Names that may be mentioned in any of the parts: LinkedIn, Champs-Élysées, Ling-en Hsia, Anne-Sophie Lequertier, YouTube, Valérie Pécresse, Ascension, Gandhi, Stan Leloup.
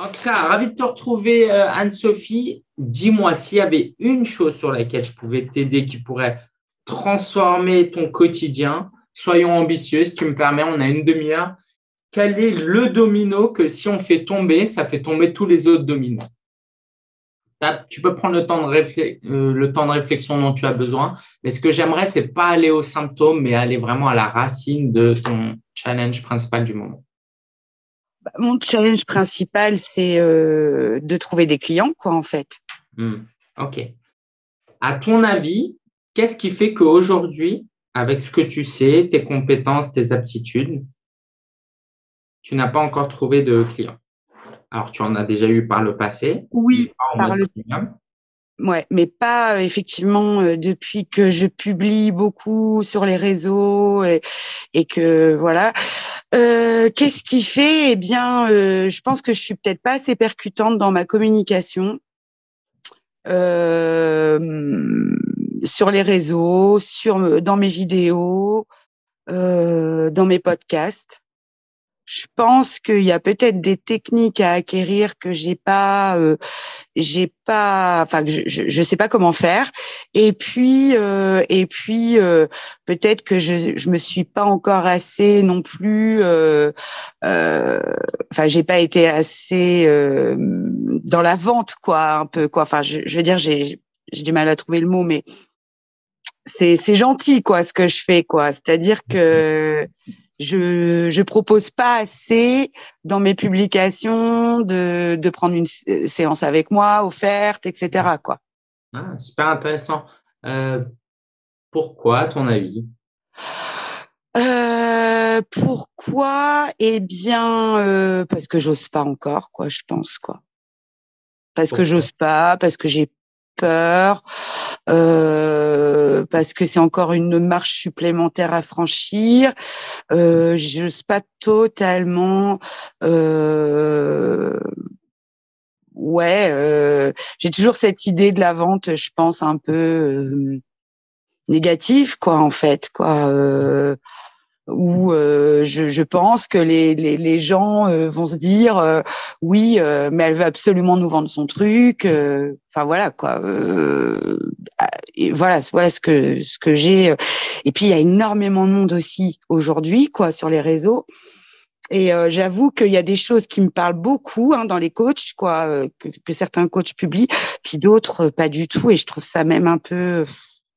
En tout cas, ravi de te retrouver, Anne-Sophie. Dis-moi s'il y avait une chose sur laquelle je pouvais t'aider qui pourrait transformer ton quotidien. Soyons ambitieux, si tu me permets, on a une demi-heure. Quel est le domino que si on fait tomber, ça fait tomber tous les autres dominos? Tu peux prendre le temps de réflexion dont tu as besoin. Mais ce que j'aimerais, ce n'est pas aller aux symptômes, mais aller vraiment à la racine de ton challenge principal du moment. Mon challenge principal, c'est de trouver des clients, quoi, en fait. OK. À ton avis, qu'est-ce qui fait qu'aujourd'hui, avec ce que tu sais, tes compétences, tes aptitudes, tu n'as pas encore trouvé de clients? Alors, tu en as déjà eu par le passé. Oui, par le passé. Ouais, mais pas effectivement depuis que je publie beaucoup sur les réseaux et que voilà. Qu'est-ce qui fait? Eh bien, je pense que je suis peut-être pas assez percutante dans ma communication sur les réseaux, dans mes vidéos, dans mes podcasts. Je pense qu'il y a peut-être des techniques à acquérir que je sais pas comment faire. Et puis, peut-être que je me suis pas encore assez non plus. J'ai pas été assez dans la vente, quoi, un peu, quoi. Enfin, je veux dire, j'ai du mal à trouver le mot, mais c'est gentil, quoi, ce que je fais, quoi. C'est-à-dire que je propose pas assez dans mes publications de prendre une séance avec moi offerte, etc., quoi. Ah, super intéressant. Pourquoi, à ton avis? Pourquoi? Eh bien, parce que j'ose pas encore, quoi. Je pense, quoi. Parce que j'ose pas, parce que j'ai peur, parce que c'est encore une marche supplémentaire à franchir. Je n'ose pas totalement. J'ai toujours cette idée de la vente, je pense un peu négative, quoi, en fait, quoi. Où je pense que les gens vont se dire oui, mais elle veut absolument nous vendre son truc. Enfin voilà, quoi. Et voilà ce que j'ai. Et puis il y a énormément de monde aussi aujourd'hui, quoi, sur les réseaux. Et j'avoue qu'il y a des choses qui me parlent beaucoup, hein, dans les coachs, quoi, que certains coachs publient, puis d'autres pas du tout. Et je trouve ça même un peu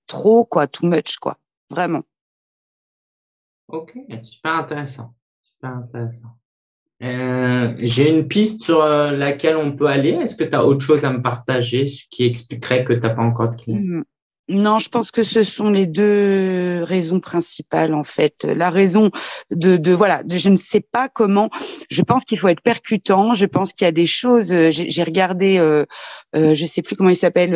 trop, quoi, too much, quoi, vraiment. OK, super intéressant. Super intéressant. J'ai une piste sur laquelle on peut aller. Est-ce que tu as autre chose à me partager, ce qui expliquerait que tu n'as pas encore de clients? Non, je pense que ce sont les deux raisons principales, en fait. La raison de je ne sais pas comment. Je pense qu'il faut être percutant. Je pense qu'il y a des choses. J'ai regardé, je sais plus comment il s'appelle,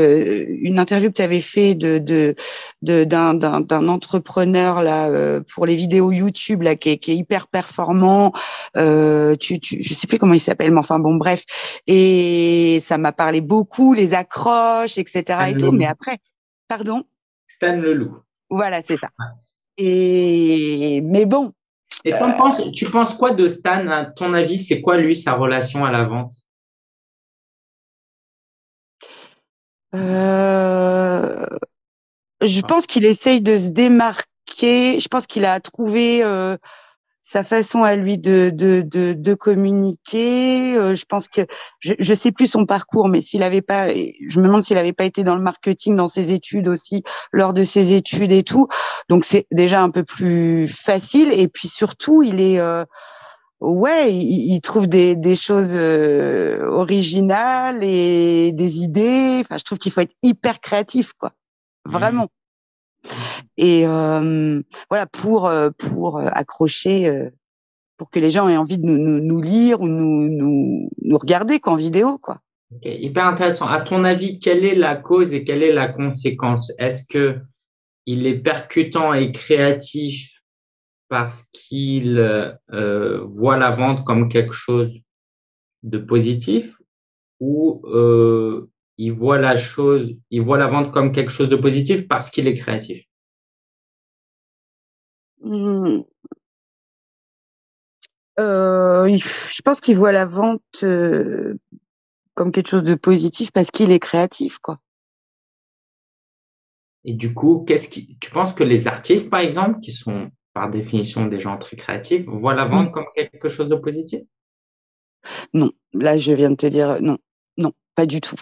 une interview que tu avais fait d'un entrepreneur là pour les vidéos YouTube là qui est hyper performant. Je sais plus comment il s'appelle, mais enfin bon, bref. Et ça m'a parlé beaucoup, les accroches, etc. Et tout. Mais après. Pardon? Stan Leloup. Voilà, c'est ça. Mais bon. Et tu penses quoi de Stan? À ton avis, c'est quoi, lui, sa relation à la vente? Je pense qu'il essaye de se démarquer. Je pense qu'il a trouvé sa façon à lui de communiquer. Je pense que je sais plus son parcours, mais je me demande s'il avait pas été dans le marketing, dans ses études aussi, lors de ses études et tout. Donc c'est déjà un peu plus facile. Et puis surtout, il est il trouve des choses originales et des idées. Enfin, je trouve qu'il faut être hyper créatif, quoi, vraiment. Et pour accrocher, pour que les gens aient envie de nous lire ou nous regarder, quoi, en vidéo, quoi. Okay, hyper intéressant. À ton avis, quelle est la cause et quelle est la conséquence? Est-ce que il est percutant et créatif parce qu'il voit la vente comme quelque chose de positif, ou il voit la vente comme quelque chose de positif parce qu'il est créatif? Je pense qu'il voit la vente comme quelque chose de positif parce qu'il est créatif, quoi. Et du coup, tu penses que les artistes, par exemple, qui sont par définition des gens très créatifs, voient la vente comme quelque chose de positif? Non, là, je viens de te dire non, non, pas du tout.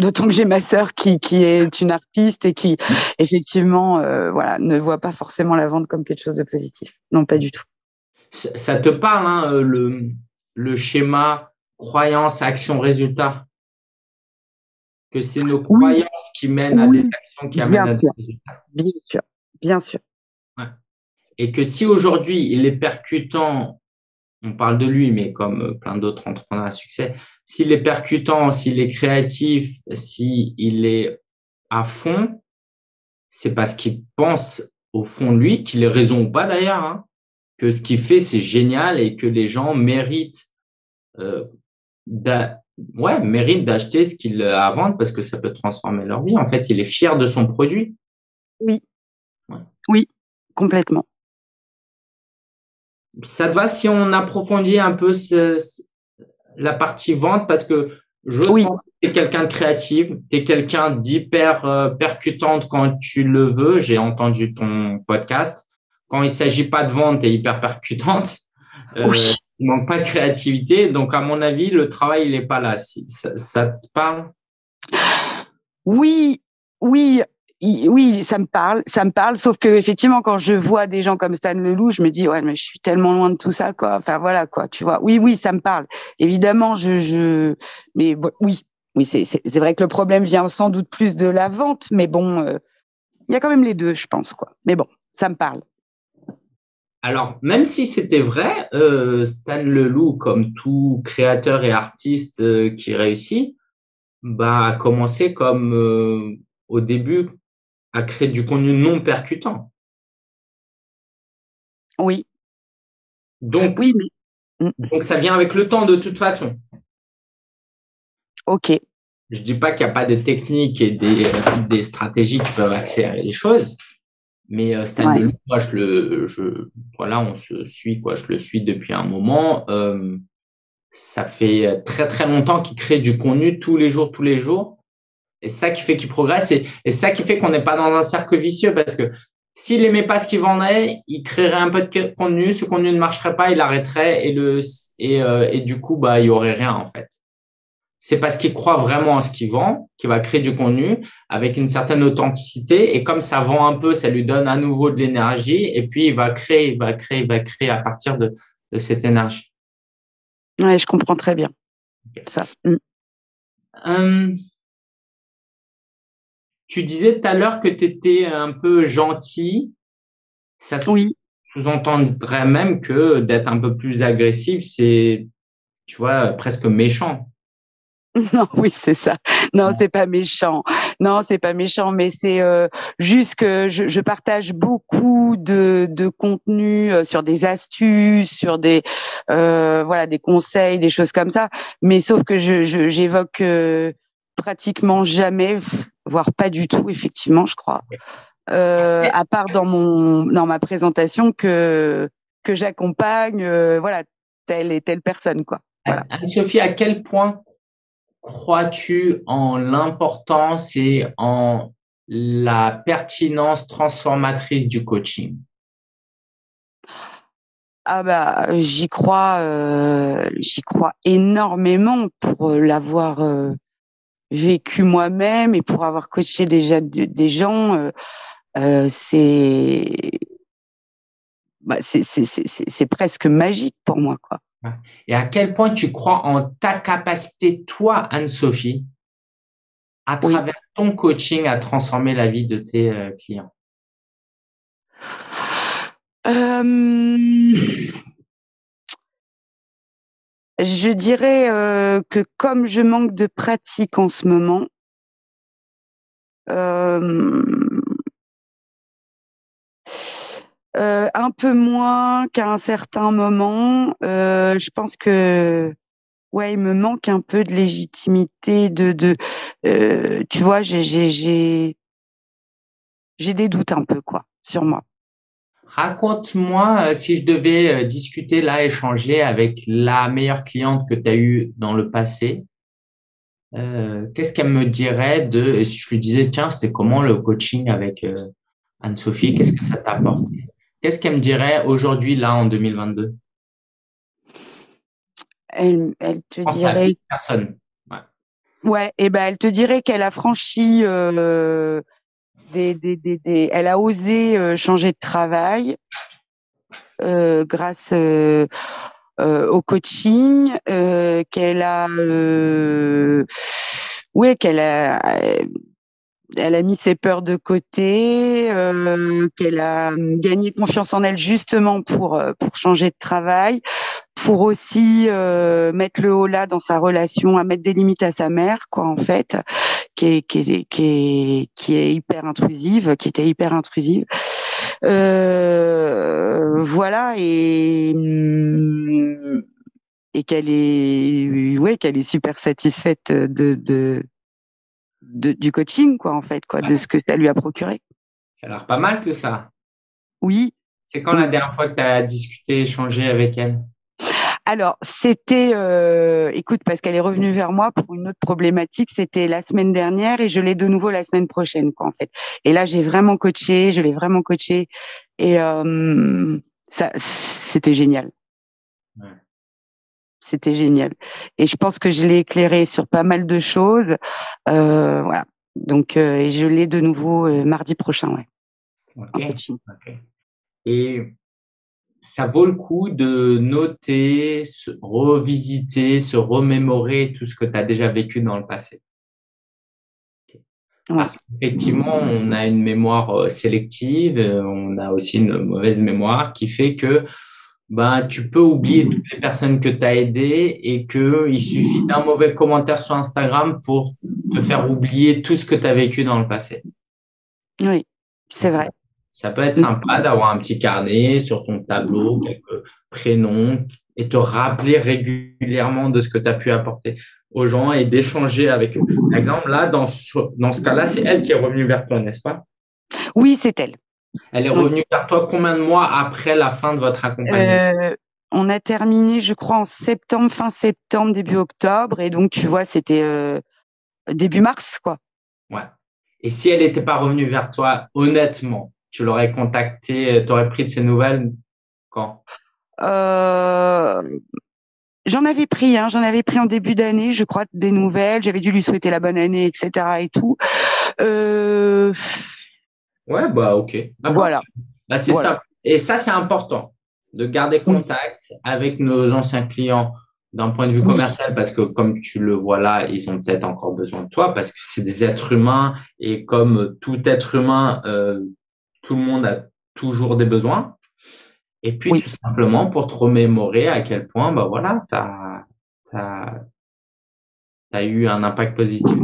D'autant que j'ai ma sœur qui est une artiste et qui, effectivement, voilà, ne voit pas forcément la vente comme quelque chose de positif. Non, pas du tout. Ça te parle, hein, le schéma croyance, action, résultat? Que c'est nos croyances qui mènent à des actions qui amènent à des résultats. Bien sûr, bien sûr. Ouais. Et que si aujourd'hui, il est percutant, on parle de lui, mais comme plein d'autres entrepreneurs à succès, s'il est percutant, s'il est créatif, s'il est à fond, c'est parce qu'il pense au fond de lui, qu'il ait raison ou pas d'ailleurs, hein, que ce qu'il fait, c'est génial et que les gens méritent mérite d'acheter ce qu'il a à vendre parce que ça peut transformer leur vie. En fait, il est fier de son produit. Oui. Ouais. Oui, complètement. Ça te va si on approfondit un peu la partie vente, parce que je pense que tu es quelqu'un de créatif, tu es quelqu'un d'hyper percutante quand tu le veux. J'ai entendu ton podcast. Quand il ne s'agit pas de vente, tu es hyper percutante. Oui. Il ne manque pas de créativité. Donc, à mon avis, le travail, il n'est pas là. Ça te parle? Oui, ça me parle. Ça me parle. Sauf que, effectivement, quand je vois des gens comme Stan Leloup, je me dis, ouais, mais je suis tellement loin de tout ça, quoi. Enfin, voilà, quoi. Tu vois. Oui, ça me parle. Évidemment, mais bon, oui, c'est vrai que le problème vient sans doute plus de la vente. Mais bon, il y a quand même les deux, je pense, quoi. Mais bon, ça me parle. Alors, même si c'était vrai, Stan Leloup, comme tout créateur et artiste qui réussit, a commencé comme au début à créer du contenu non percutant. Oui. Donc, donc ça vient avec le temps de toute façon. Ok. Je dis pas qu'il n'y a pas de techniques et des stratégies qui peuvent accélérer les choses. Mais Stan Leloup, moi, on se suit, quoi. Je le suis depuis un moment. Ça fait très, très longtemps qu'il crée du contenu tous les jours. Et ça qui fait qu'il progresse et ça qui fait qu'on n'est pas dans un cercle vicieux, parce que s'il n'aimait pas ce qu'il vendait, il créerait un peu de contenu. Ce contenu ne marcherait pas, il arrêterait et du coup, il n'y aurait rien, en fait. C'est parce qu'il croit vraiment en ce qu'il vend, qu'il va créer du contenu avec une certaine authenticité. Et comme ça vend un peu, ça lui donne à nouveau de l'énergie. Et puis, il va créer à partir de cette énergie. Oui, je comprends très bien ça. Tu disais tout à l'heure que tu étais un peu gentil. Ça sous-entendrait même que d'être un peu plus agressif, c'est, tu vois, presque méchant. Non, oui, c'est ça. Non, c'est pas méchant. Non, c'est pas méchant, mais c'est juste que je partage beaucoup de contenu sur des astuces, sur des des conseils, des choses comme ça. Mais sauf que j'évoque pratiquement jamais, voire pas du tout, effectivement, je crois. À part dans ma présentation que j'accompagne, telle et telle personne, quoi. Voilà. Anne-Sophie, à quel point crois-tu en l'importance et en la pertinence transformatrice du coaching? Ah j'y crois énormément pour l'avoir vécu moi-même et pour avoir coaché déjà des gens. C'est presque magique pour moi, quoi. Et à quel point tu crois en ta capacité, toi, Anne-Sophie, à travers ton coaching, à transformer la vie de tes clients? Je dirais que comme je manque de pratique en ce moment, un peu moins qu'à un certain moment. Je pense que il me manque un peu de légitimité. Tu vois, j'ai des doutes un peu, quoi, sur moi. Raconte-moi si je devais discuter là, échanger avec la meilleure cliente que tu as eue dans le passé. Qu'est-ce qu'elle me dirait de, si je lui disais, tiens, c'était comment le coaching avec Anne-Sophie, qu'est-ce que ça t'a apporté? Qu'est-ce qu'elle me dirait aujourd'hui, là, en 2022? Elle te dirait… Personne. Ouais. Ouais, et ben, elle te dirait qu'elle a franchi… elle a osé changer de travail grâce au coaching, qu'elle a mis ses peurs de côté, qu'elle a gagné confiance en elle justement pour changer de travail, pour aussi mettre le haut là dans sa relation, à mettre des limites à sa mère, quoi, en fait, qui est hyper intrusive, qui était hyper intrusive. Voilà, et qu'elle est super satisfaite du coaching, quoi, en fait, quoi, ouais, de ce que ça lui a procuré. Ça a l'air pas mal, tout ça. Oui. C'est quand la dernière fois que tu as discuté, échangé avec elle? Alors, c'était, écoute, parce qu'elle est revenue vers moi pour une autre problématique, c'était la semaine dernière et je l'ai de nouveau la semaine prochaine, quoi, en fait. Et là, j'ai vraiment coaché, je l'ai vraiment coaché et ça, c'était génial. Ouais. C'était génial. Et je pense que je l'ai éclairé sur pas mal de choses. Voilà. Donc, je l'ai de nouveau mardi prochain. Ouais. Okay. Okay. Et ça vaut le coup de noter, se revisiter, se remémorer tout ce que tu as déjà vécu dans le passé. Okay. Ouais. Parce qu'effectivement, on a une mémoire sélective, on a aussi une mauvaise mémoire qui fait que tu peux oublier toutes les personnes que tu as aidées et qu'il suffit d'un mauvais commentaire sur Instagram pour te faire oublier tout ce que tu as vécu dans le passé. Oui, c'est vrai. Ça peut être sympa d'avoir un petit carnet sur ton tableau, quelques prénoms et te rappeler régulièrement de ce que tu as pu apporter aux gens et d'échanger avec eux. Par exemple, là, dans ce cas-là, c'est elle qui est revenue vers toi, n'est-ce pas? Oui, c'est elle. Elle est revenue vers toi combien de mois après la fin de votre accompagnement? On a terminé, je crois, en septembre, fin septembre, début octobre. Et donc, tu vois, c'était début mars, quoi. Ouais. Et si elle n'était pas revenue vers toi, honnêtement, tu l'aurais contactée, tu aurais pris de ses nouvelles quand? J'en avais pris en début d'année, je crois, des nouvelles. J'avais dû lui souhaiter la bonne année, etc. et tout. Ouais, ok. Voilà. Top. Et ça, c'est important de garder contact avec nos anciens clients d'un point de vue commercial parce que, comme tu le vois là, ils ont peut-être encore besoin de toi parce que c'est des êtres humains et comme tout être humain, tout le monde a toujours des besoins. Et puis, tout simplement, pour te remémorer à quel point, tu as eu un impact positif.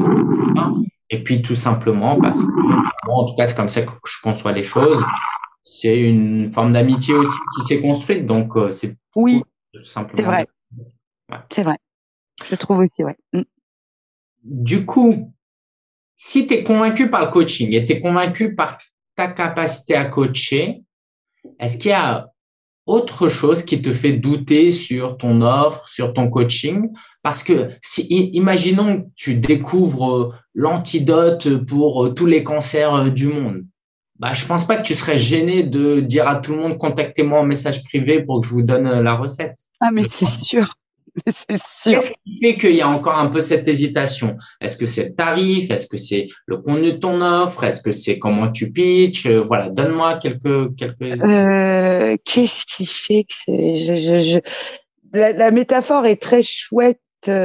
Et puis, tout simplement, parce que moi, en tout cas, c'est comme ça que je conçois les choses. C'est une forme d'amitié aussi qui s'est construite. Donc, c'est… Oui, tout simplement. C'est vrai. Ouais. C'est vrai. Je trouve aussi, ouais. Du coup, si tu es convaincu par le coaching et tu es convaincu par ta capacité à coacher, est-ce qu'il y a autre chose qui te fait douter sur ton offre, sur ton coaching? Parce que, imaginons que tu découvres l'antidote pour tous les cancers du monde. Je pense pas que tu serais gêné de dire à tout le monde, contactez-moi en message privé pour que je vous donne la recette. Ah, mais c'est sûr. C'est sûr. Qu'est-ce qui fait qu'il y a encore un peu cette hésitation? Est-ce que c'est le tarif? Est-ce que c'est le contenu de ton offre? Est-ce que c'est comment tu pitches? Voilà, donne-moi quelques… Qu'est-ce qui fait que c'est… La métaphore est très chouette sur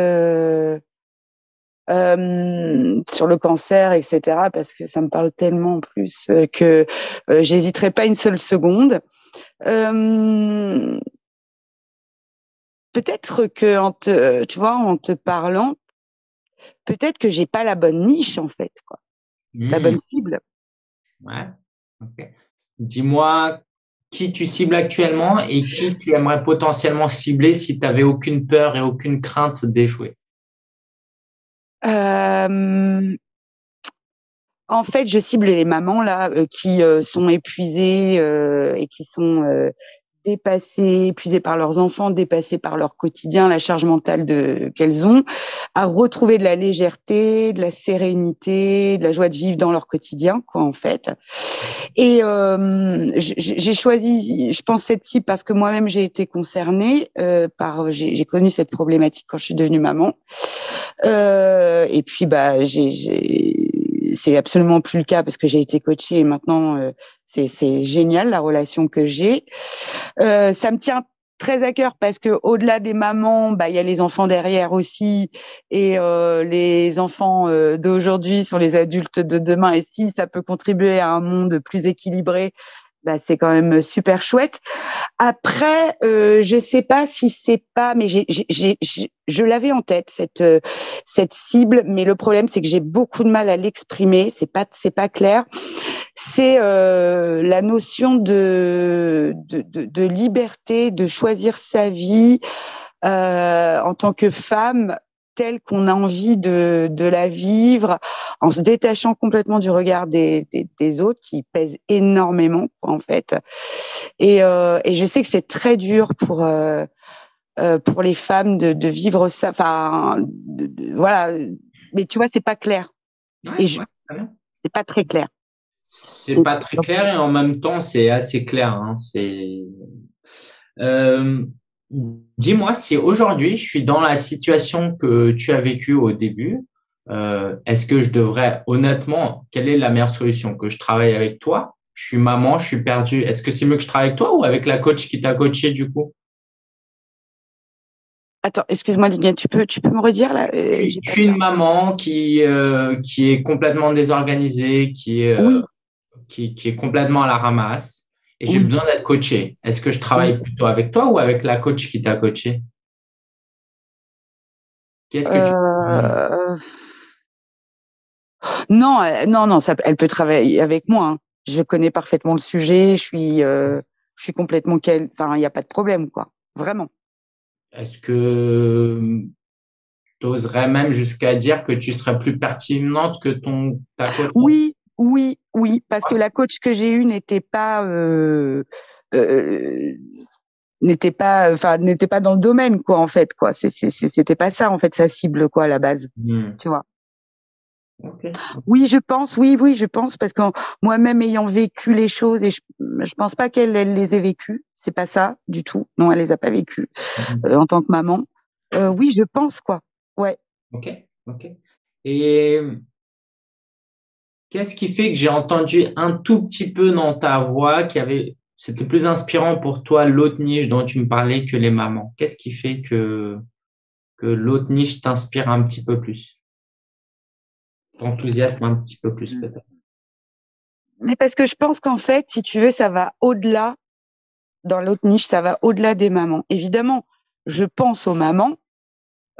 le cancer, etc. parce que ça me parle tellement en plus que j'hésiterai pas une seule seconde. Peut-être que en te parlant, peut-être que j'ai pas la bonne niche en fait, quoi. La bonne cible. Ouais. Okay. Dis-moi qui tu cibles actuellement et qui tu aimerais potentiellement cibler si tu avais aucune peur et aucune crainte d'échouer. En fait, je cible les mamans là qui sont épuisées et qui sont épuisées par leurs enfants, dépassées par leur quotidien, la charge mentale qu'elles ont, à retrouver de la légèreté, de la sérénité, de la joie de vivre dans leur quotidien, quoi, en fait. Et j'ai choisi, je pense, cette cible parce que moi-même j'ai été concernée j'ai connu cette problématique quand je suis devenue maman. Et puis, bah, c'est absolument plus le cas parce que j'ai été coachée et maintenant c'est génial la relation que j'ai. Ça me tient très à cœur parce que au-delà des mamans, bah il y a les enfants derrière aussi et les enfants d'aujourd'hui sont les adultes de demain et si ça peut contribuer à un monde plus équilibré, bah c'est quand même super chouette. Après, je sais pas si c'est pas, mais je l'avais en tête cette cible, mais le problème c'est que j'ai beaucoup de mal à l'exprimer. C'est pas clair. C'est la notion de liberté, de choisir sa vie en tant que femme, telle qu'on a envie de la vivre, en se détachant complètement du regard des autres qui pèsent énormément en fait. Et je sais que c'est très dur pour les femmes de vivre ça. Enfin voilà, mais tu vois c'est pas clair. Ouais, et c'est pas très clair. C'est pas très clair et en même temps c'est assez clair. Hein. C'est Dis-moi, si aujourd'hui je suis dans la situation que tu as vécue au début, est-ce que je devrais, honnêtement, quelle est la meilleure solution? Que je travaille avec toi? Je suis maman, je suis perdue. Est-ce que c'est mieux que je travaille avec toi ou avec la coach qui t'a coachée du coup? Attends, excuse-moi, Ling-en, tu peux me redire là? Je suis une maman qui est complètement désorganisée, qui est complètement à la ramasse. Et j'ai besoin d'être coachée. Est-ce que je travaille plutôt avec toi ou avec la coach qui t'a coachée? Qu'est-ce que tu... Non, ça, elle peut travailler avec moi. Hein. Je connais parfaitement le sujet. Je suis complètement Enfin, il n'y a pas de problème, quoi. Vraiment. Est-ce que tu oserais même jusqu'à dire que tu serais plus pertinente que ta coach? Oui, parce que la coach que j'ai eue n'était pas dans le domaine, quoi, en fait, quoi. C'était pas ça, en fait, sa cible, quoi, à la base. Tu vois. Okay. Oui, je pense, parce que moi-même ayant vécu les choses, et je pense pas qu'elle les ait vécues. C'est pas ça, du tout. Non, elle les a pas vécues, en tant que maman. Oui, je pense, quoi. Ouais. Ok. Et... qu'est-ce qui fait que j'ai entendu un tout petit peu dans ta voix c'était plus inspirant pour toi l'autre niche dont tu me parlais que les mamans? Qu'est-ce qui fait que l'autre niche t'inspire un petit peu plus? T'enthousiasme un petit peu plus peut-être? Mais parce que je pense qu'en fait, si tu veux, ça va au-delà, dans l'autre niche, ça va au-delà des mamans. Évidemment, je pense aux mamans.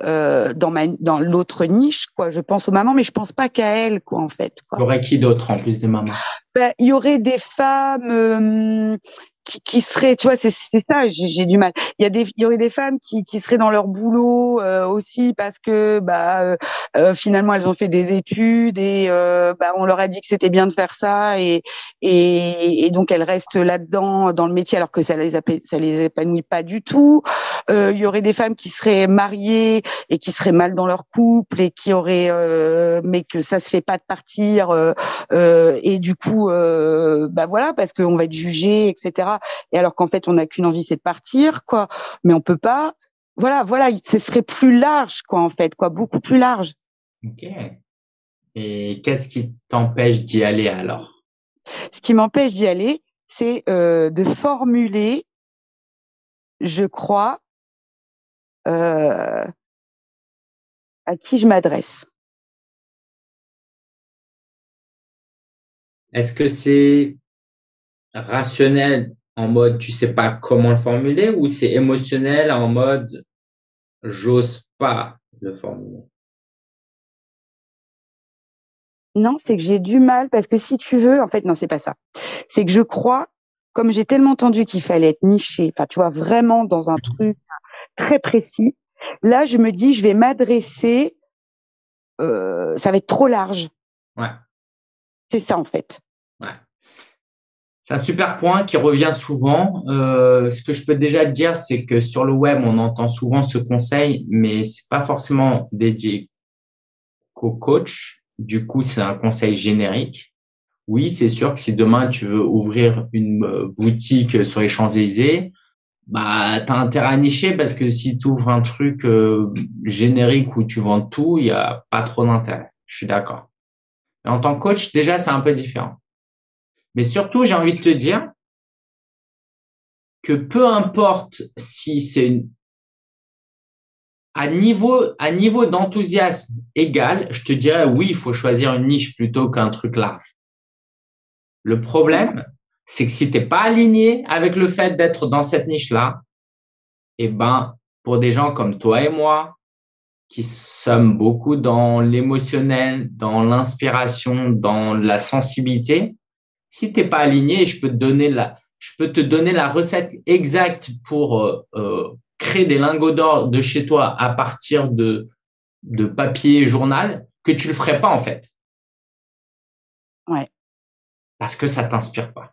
Dans l'autre niche, quoi. Je pense aux mamans, mais je pense pas qu'à elles, quoi, en fait. Quoi. Il y aurait qui d'autre en plus des mamans? Ben, il y aurait des femmes qui seraient, tu vois, c'est ça, j'ai du mal. Il y aurait des femmes qui seraient dans leur boulot aussi parce que finalement elles ont fait des études et on leur a dit que c'était bien de faire ça et donc elles restent là-dedans dans le métier alors que ça les épanouit pas du tout. Il y aurait des femmes qui seraient mariées et qui seraient mal dans leur couple et qui auraient mais que ça se fait pas de partir et du coup voilà parce qu'on va être jugé, etc. Et alors qu'en fait on n'a qu'une envie, c'est de partir, quoi, mais on peut pas. Voilà, ce serait plus large, quoi, en fait, quoi, beaucoup plus large. Ok. Et qu'est-ce qui t'empêche d'y aller alors? Ce qui m'empêche d'y aller, c'est de formuler, je crois, à qui je m'adresse. Est-ce que c'est rationnel en mode tu sais pas comment le formuler ou c'est émotionnel en mode j'ose pas le formuler? Non, c'est que j'ai du mal parce que si tu veux, en fait, non, c'est pas ça. C'est que je crois, comme j'ai tellement entendu qu'il fallait être niché, enfin, tu vois, vraiment dans un truc très précis, là, je me dis, je vais m'adresser, ça va être trop large. Ouais. C'est ça, en fait. Ouais. C'est un super point qui revient souvent. Ce que je peux déjà te dire, c'est que sur le web, on entend souvent ce conseil, mais c'est pas forcément dédié qu'au coach. Du coup, c'est un conseil générique. Oui, c'est sûr que si demain, tu veux ouvrir une boutique sur les Champs-Élysées, bah, t'as intérêt à nicher parce que si tu ouvres un truc générique où tu vends tout, il n'y a pas trop d'intérêt. Je suis d'accord. Mais en tant que coach, déjà, c'est un peu différent. Mais surtout, j'ai envie de te dire que peu importe si c'est à niveau d'enthousiasme égal, je te dirais oui, il faut choisir une niche plutôt qu'un truc large. Le problème, c'est que si tu n'es pas aligné avec le fait d'être dans cette niche-là, eh ben, pour des gens comme toi et moi, qui sommes beaucoup dans l'émotionnel, dans l'inspiration, dans la sensibilité, si tu n'es pas aligné, je peux te donner la recette exacte pour créer des lingots d'or de chez toi à partir de papier et journal, que tu ne le ferais pas en fait. Ouais. Parce que ça ne t'inspire pas.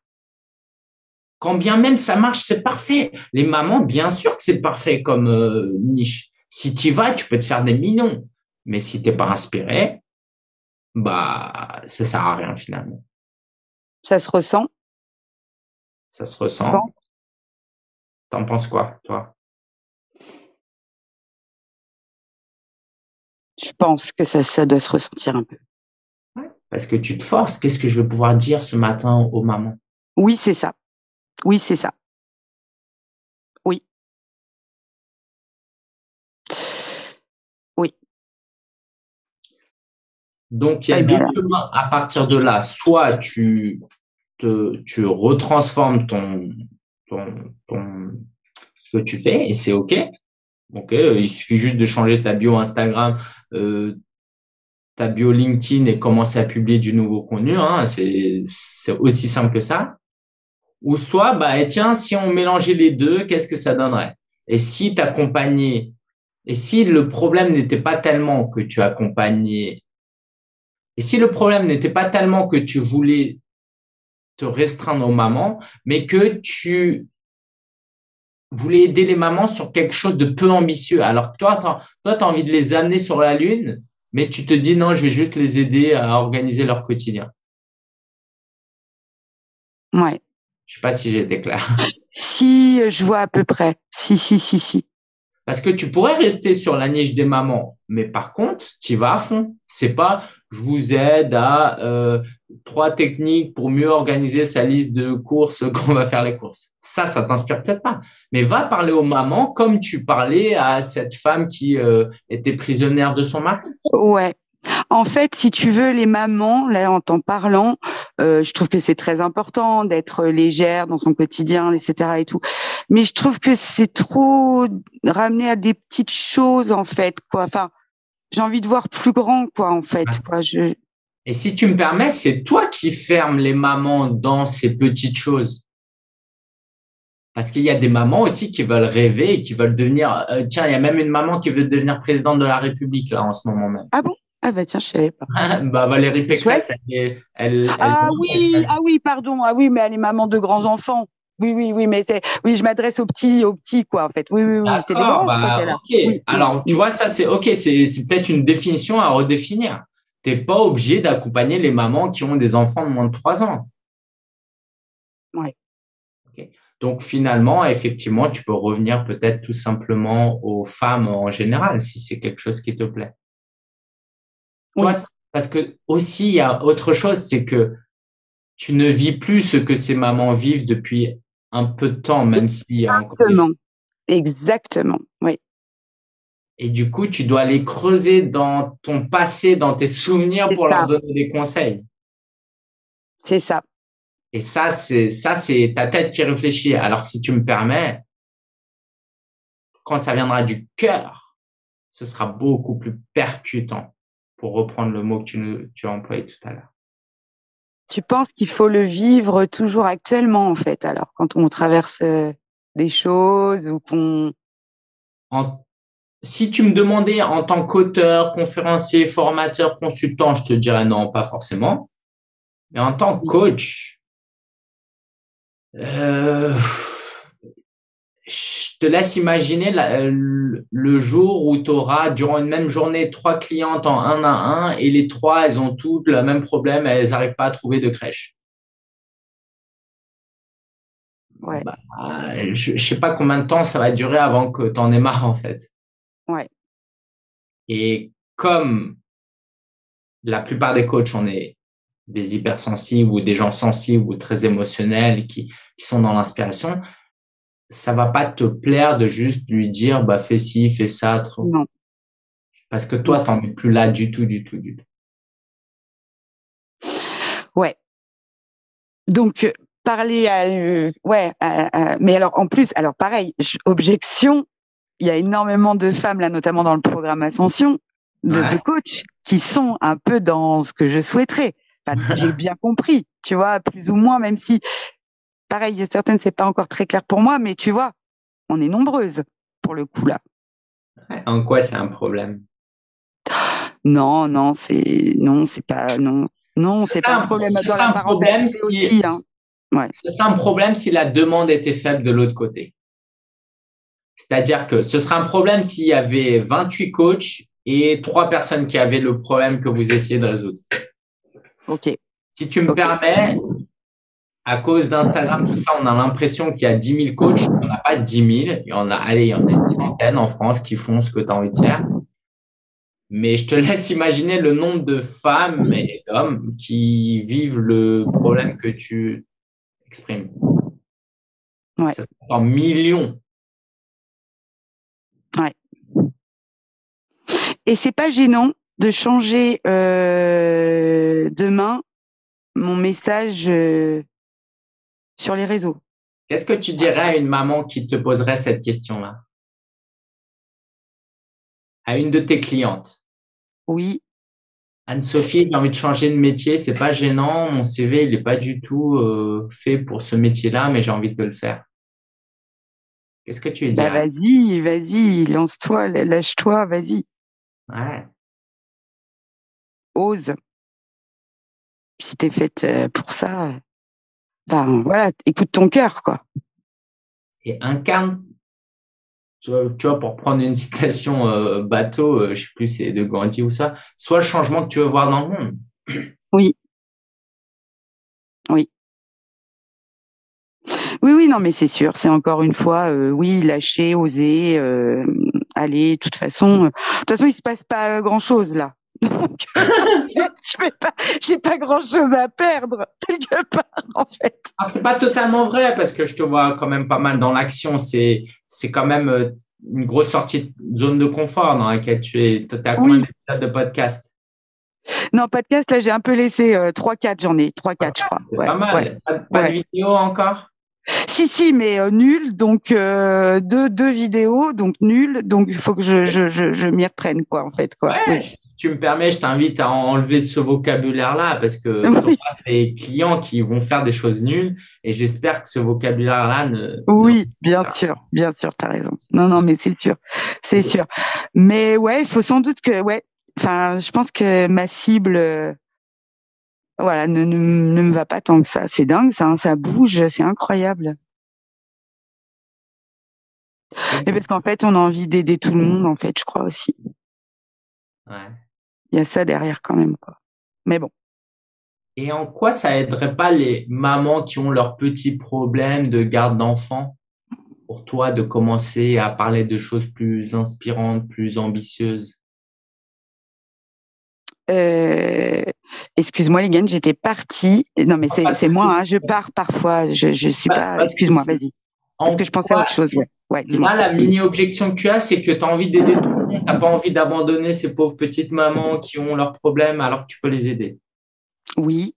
Quand bien même ça marche, c'est parfait. Les mamans, bien sûr que c'est parfait comme niche. Si tu y vas, tu peux te faire des millions. Mais si tu n'es pas inspiré, bah, ça ne sert à rien finalement. Ça se ressent. Ça se ressent. Bon. T'en penses quoi, toi? Je pense que ça doit se ressentir un peu. Ouais, parce que tu te forces. Qu'est-ce que je vais pouvoir dire ce matin aux mamans? Oui, c'est ça. Oui, c'est ça. Oui. Oui. Donc, il y a deux chemins à partir de là. Soit tu retransformes ton ce que tu fais et c'est OK. OK, il suffit juste de changer ta bio Instagram, ta bio LinkedIn et commencer à publier du nouveau contenu. Hein. C'est aussi simple que ça. Ou soit, bah, tiens, si on mélangeait les deux, qu'est-ce que ça donnerait? Et si t'accompagnais, et si le problème n'était pas tellement que tu accompagnais, et si le problème n'était pas tellement que tu voulais te restreindre aux mamans, mais que tu voulais aider les mamans sur quelque chose de peu ambitieux. Alors que toi, tu as envie de les amener sur la lune, mais tu te dis non, je vais juste les aider à organiser leur quotidien. Ouais. Je ne sais pas si j'étais clair. Si, je vois à peu près. Si. Parce que tu pourrais rester sur la niche des mamans, mais par contre, tu y vas à fond. C'est pas « je vous aide à 3 techniques pour mieux organiser sa liste de courses quand on va faire les courses ». Ça t'inspire peut-être pas. Mais va parler aux mamans comme tu parlais à cette femme qui était prisonnière de son mari. Ouais. En fait, si tu veux, les mamans, là, en t'en parlant, je trouve que c'est très important d'être légère dans son quotidien, etc. et tout. Mais je trouve que c'est trop ramené à des petites choses, en fait, quoi. Enfin, j'ai envie de voir plus grand, quoi, en fait, quoi. Et si tu me permets, c'est toi qui fermes les mamans dans ces petites choses. Parce qu'il y a des mamans aussi qui veulent rêver et qui veulent devenir… tiens, il y a même une maman qui veut devenir présidente de la République, là, en ce moment même. Ah bon? Ah bah tiens, je ne savais pas. Bah Valérie Pécresse, ouais. Pardon. Ah oui, mais elle est maman de grands-enfants. Oui, mais je m'adresse aux petits, quoi, en fait. Oui. D'accord, c'est les grands, bah, OK. Oui. Alors, tu vois, ça, c'est OK. C'est peut-être une définition à redéfinir. Tu n'es pas obligé d'accompagner les mamans qui ont des enfants de moins de 3 ans. Oui. Okay. Donc, finalement, effectivement, tu peux revenir peut-être tout simplement aux femmes en général, si c'est quelque chose qui te plaît. Toi, parce que aussi, il y a autre chose, c'est que tu ne vis plus ce que ces mamans vivent depuis un peu de temps, même s'il y a encore… Exactement, oui. Et du coup, tu dois aller creuser dans ton passé, dans tes souvenirs pour leur donner des conseils. C'est ça. Et ça, c'est ta tête qui réfléchit. Alors que si tu me permets, quand ça viendra du cœur, ce sera beaucoup plus percutant. Pour reprendre le mot que tu as employé tout à l'heure. Tu penses qu'il faut le vivre toujours actuellement, en fait, alors, quand on traverse des choses ou qu'on… Si tu me demandais en tant qu'auteur, conférencier, formateur, consultant, je te dirais non, pas forcément. Mais en tant que coach, je te laisse imaginer le jour où tu auras, durant une même journée, 3 clientes en 1 à 1 et les 3, elles ont toutes le même problème, elles n'arrivent pas à trouver de crèche. Ouais. Bah, je ne sais pas combien de temps ça va durer avant que tu en aies marre, en fait. Ouais. Et comme la plupart des coachs, on est des hypersensibles ou des gens sensibles ou très émotionnels qui sont dans l'inspiration, ça ne va pas te plaire de juste lui dire bah, « fais ci, fais ça ». Non. Parce que toi, tu n'en es plus là du tout, du tout, du tout. Ouais. Donc, parler à… mais alors, en plus, alors pareil, objection, il y a énormément de femmes, là, notamment dans le programme Ascension, de coachs qui sont un peu dans ce que je souhaiterais. Enfin, j'ai bien compris, tu vois, plus ou moins, même si… Pareil, certaines, c'est pas encore très clair pour moi, mais tu vois, on est nombreuses pour le coup là. Ouais, en quoi c'est un problème? Non, c'est pas un problème. Ce serait un problème si la demande était faible de l'autre côté. C'est-à-dire que ce serait un problème s'il y avait 28 coachs et 3 personnes qui avaient le problème que vous essayez de résoudre. Ok. Si tu me permets. À cause d'Instagram, tout ça, on a l'impression qu'il y a 10 000 coachs. On n'a pas 10 000. Il y en a une trentaine en France qui font ce que tu as envie de faire. Mais je te laisse imaginer le nombre de femmes et d'hommes qui vivent le problème que tu exprimes. Ouais. Ça se compte en millions. Ouais. Et c'est pas gênant de changer demain mon message sur les réseaux. Qu'est-ce que tu dirais à une maman qui te poserait cette question-là? À une de tes clientes? Oui. Anne-Sophie, j'ai envie de changer de métier, c'est pas gênant, mon CV, il n'est pas du tout fait pour ce métier-là, mais j'ai envie de le faire. Qu'est-ce que tu dirais? Bah, vas-y, lance-toi, lâche-toi, vas-y. Ouais. Ose. Si t'es faite pour ça... Ben, voilà, écoute ton cœur, quoi. Et incarne. Tu vois, pour prendre une citation bateau, je ne sais plus, c'est de Gandhi ou ça, soit le changement que tu veux voir dans le monde. Oui. Oui. Oui, non, mais c'est sûr. C'est encore une fois, lâcher, oser, aller, de toute façon. Il ne se passe pas grand-chose, là. Donc, j'ai pas grand chose à perdre quelque part en fait. Alors, c'est pas totalement vrai parce que je te vois quand même pas mal dans l'action. C'est quand même une grosse sortie de zone de confort dans laquelle tu es. T'as combien d'épisodes de podcast? Non, podcast là j'ai un peu laissé 3-4 j'en ai 3-4 je crois. C'est pas mal. Ouais. Pas de vidéo encore? Si, mais nul, donc deux vidéos, donc nul, donc il faut que je m'y reprenne, quoi, en fait, quoi. Ouais, oui. Tu me permets, je t'invite à enlever ce vocabulaire-là, parce que tu auras des clients qui vont faire des choses nulles, et j'espère que ce vocabulaire-là ne… Oui, bien sûr, t'as raison. Non, mais c'est sûr. Mais ouais, il faut sans doute que… Ouais, enfin, je pense que ma cible… Voilà, ne me va pas tant que ça. C'est dingue, ça, hein, ça bouge, c'est incroyable. Et parce qu'en fait, on a envie d'aider tout le monde, en fait, je crois aussi. Ouais. Il y a ça derrière quand même, quoi. Mais bon. Et en quoi ça aiderait pas les mamans qui ont leurs petits problèmes de garde d'enfants pour toi de commencer à parler de choses plus inspirantes, plus ambitieuses? Excuse-moi, Ling-en, j'étais partie. Non, mais c'est moi, hein, je pars parfois. Je suis pas. Excuse-moi, vas-y. Parce que je pensais à autre chose. Ouais, dis-moi. Là, la mini-objection que tu as, c'est que tu as envie d'aider tout le monde. Tu n'as pas envie d'abandonner ces pauvres petites mamans qui ont leurs problèmes alors que tu peux les aider. Oui.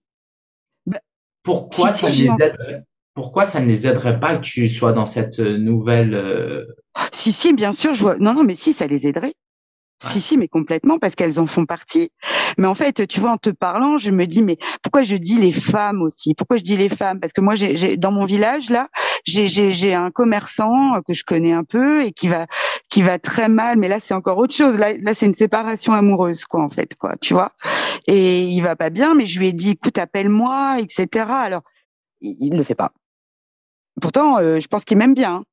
Pourquoi ça ne les aiderait pas que tu sois dans cette nouvelle. Si, bien sûr. Non, mais si, ça les aiderait. Ouais. Si, mais complètement, parce qu'elles en font partie. Mais en fait, tu vois, en te parlant, je me dis, mais pourquoi je dis les femmes aussi? Pourquoi je dis les femmes? Parce que moi, dans mon village, là, j'ai un commerçant que je connais un peu et qui va très mal, mais là c'est encore autre chose. Là c'est une séparation amoureuse, quoi, en fait, quoi, tu vois. Et il va pas bien, mais je lui ai dit, écoute, appelle-moi, etc. Alors il le fait pas. Pourtant, je pense qu'il m'aime bien, hein,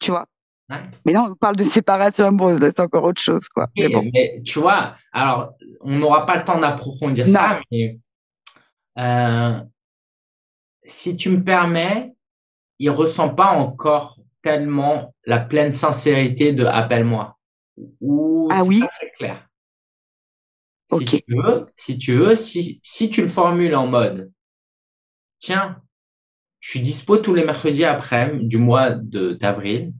tu vois. Ouais. Mais là, on parle de séparation amoureuse, là c'est encore autre chose, quoi. Mais bon. Mais, tu vois, alors on n'aura pas le temps d'approfondir ça, mais si tu me permets, il ressent pas encore tellement la pleine sincérité de appelle-moi. Ou ah, c'est oui, pas très clair. Okay. Si tu le formules en mode tiens, je suis dispo tous les mercredis après du mois d'avril.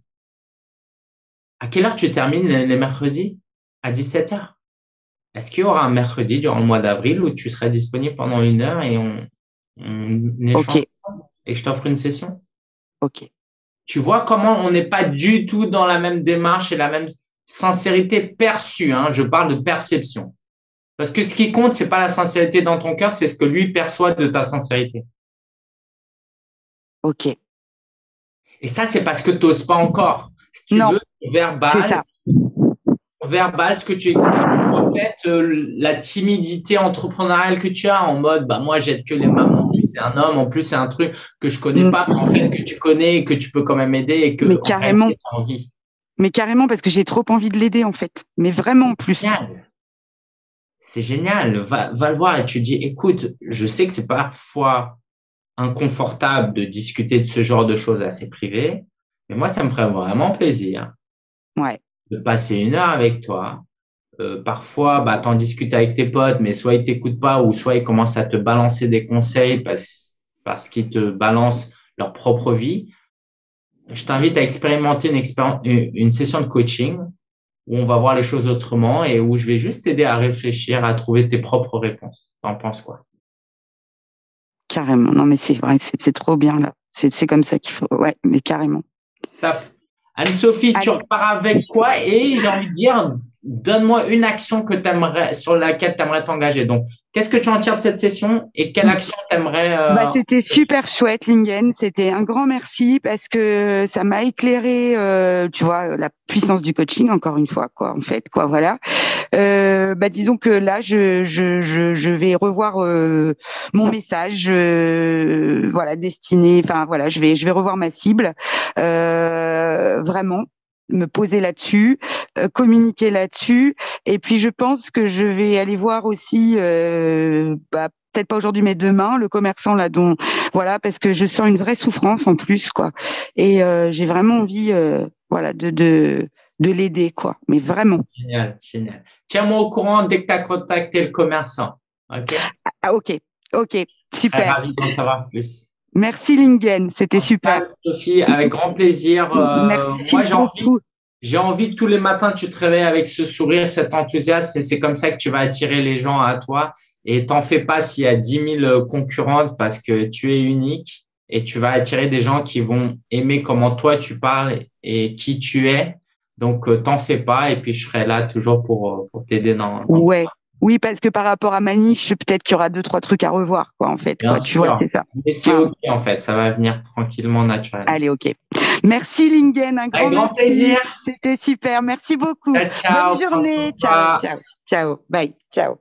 À quelle heure tu termines les mercredis? À 17h. Est-ce qu'il y aura un mercredi durant le mois d'avril où tu seras disponible pendant 1 heure et on échange, okay, et je t'offre une session? Ok. Tu vois comment on n'est pas du tout dans la même démarche et la même sincérité perçue. Hein, je parle de perception. Parce que ce qui compte, c'est pas la sincérité dans ton cœur, c'est ce que lui perçoit de ta sincérité. Ok. Et ça, c'est parce que tu n'oses pas encore. Si tu veux, verbal, ce que tu exprimes. En fait, la timidité entrepreneuriale que tu as en mode, bah, moi, j'aide que les mamans, c'est un homme, en plus, c'est un truc que je connais pas, mais en fait, que tu connais et que tu peux quand même aider et que tu as envie. Mais carrément, parce que j'ai trop envie de l'aider, en fait. Mais vraiment, en plus. C'est génial. Va le voir et tu dis, écoute, je sais que c'est parfois inconfortable de discuter de ce genre de choses assez privées, mais moi, ça me ferait vraiment plaisir. Ouais. De passer 1 heure avec toi. Parfois, bah, t'en discutes avec tes potes, mais soit ils t'écoutent pas ou soit ils commencent à te balancer des conseils parce qu'ils te balancent leur propre vie. Je t'invite à expérimenter une session de coaching où on va voir les choses autrement et où je vais juste t'aider à réfléchir, à trouver tes propres réponses. T'en penses quoi? Carrément. Non, mais c'est vrai, c'est trop bien, là. C'est comme ça qu'il faut. Ouais, mais carrément. Top. Anne-Sophie, tu repars avec quoi? Et j'ai envie de dire, donne-moi une action que t'aimerais, sur laquelle tu aimerais t'engager. Donc, qu'est-ce que tu en tires de cette session et quelle action tu aimerais… C'était super chouette, Ling-en. C'était un grand merci parce que ça m'a éclairé, tu vois, la puissance du coaching, encore une fois, quoi, en fait, quoi, voilà. Disons que là, je vais revoir mon message, voilà, destiné, enfin, voilà, je vais revoir ma cible, vraiment. Me poser là-dessus, communiquer là-dessus, et puis je pense que je vais aller voir aussi, peut-être pas aujourd'hui mais demain, le commerçant là dont, voilà, parce que je sens une vraie souffrance en plus, quoi, et j'ai vraiment envie, voilà, de l'aider, quoi, mais vraiment. Génial. Tiens-moi au courant dès que tu as contacté le commerçant, ok? Ah, ok, super. Ah, ravi d'en savoir plus. Merci Ling-en, c'était super. Sophie, avec grand plaisir. Moi, j'ai envie que tous les matins, tu te réveilles avec ce sourire, cet enthousiasme, et c'est comme ça que tu vas attirer les gens à toi. Et t'en fais pas s'il y a 10 000 concurrentes parce que tu es unique et tu vas attirer des gens qui vont aimer comment toi tu parles et qui tu es. Donc, t'en fais pas et puis je serai là toujours pour t'aider dans ouais. Oui, parce que par rapport à Manif, peut-être qu'il y aura 2-3 trucs à revoir, quoi, en fait. Quoi, tu vois, c'est ça. Mais c'est OK, en fait. Ça va venir tranquillement, naturellement. Allez, OK. Merci, Ling-en. Un grand plaisir. C'était super. Merci beaucoup. Ciao. Bonne journée. Ciao. Ciao. Bye. Ciao.